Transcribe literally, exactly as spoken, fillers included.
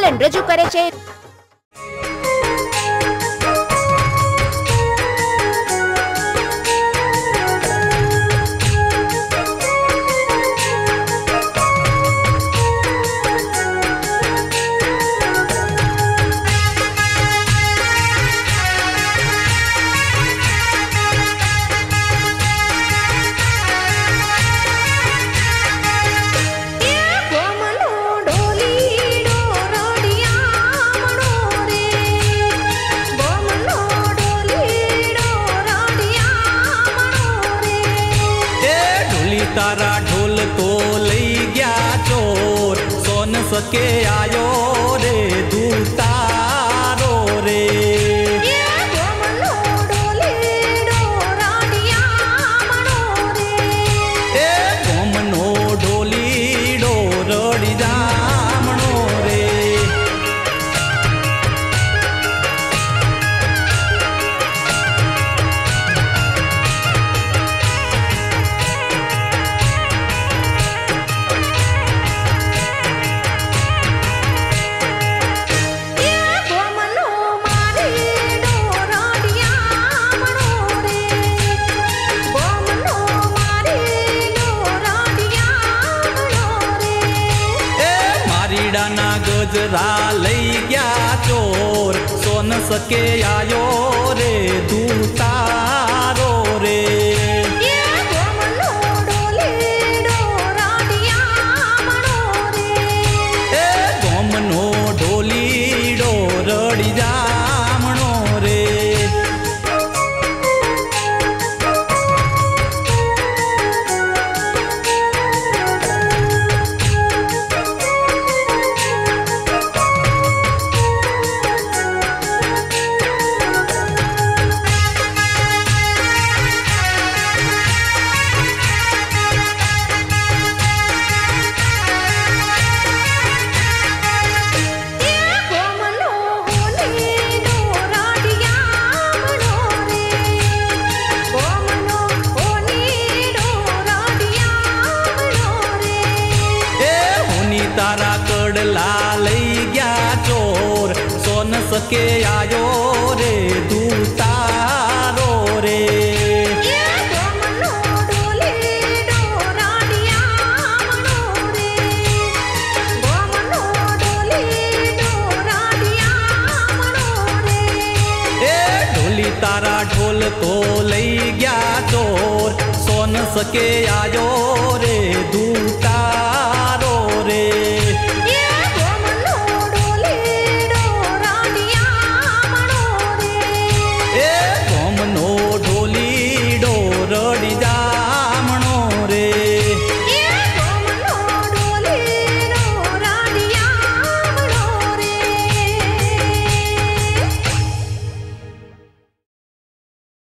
ચાલન રજૂ કરે છે। तारा ढोल तो ले गया चोर, सोन सके आयो रे दूतारो रे। ए गोमनो ढोली डो रड़ी जामणो रे। गजरा ले गया चोर, सोन सके आयो रे दूतारो रे। ए गोमनो ढोली डो रड़ी जामणो रे। तारा कड़ला ले गया चोर, सोन सके आयो रे दूतारो रे। ए ढोली तारा ढोल तो ले गया चोर, सोन सके आयो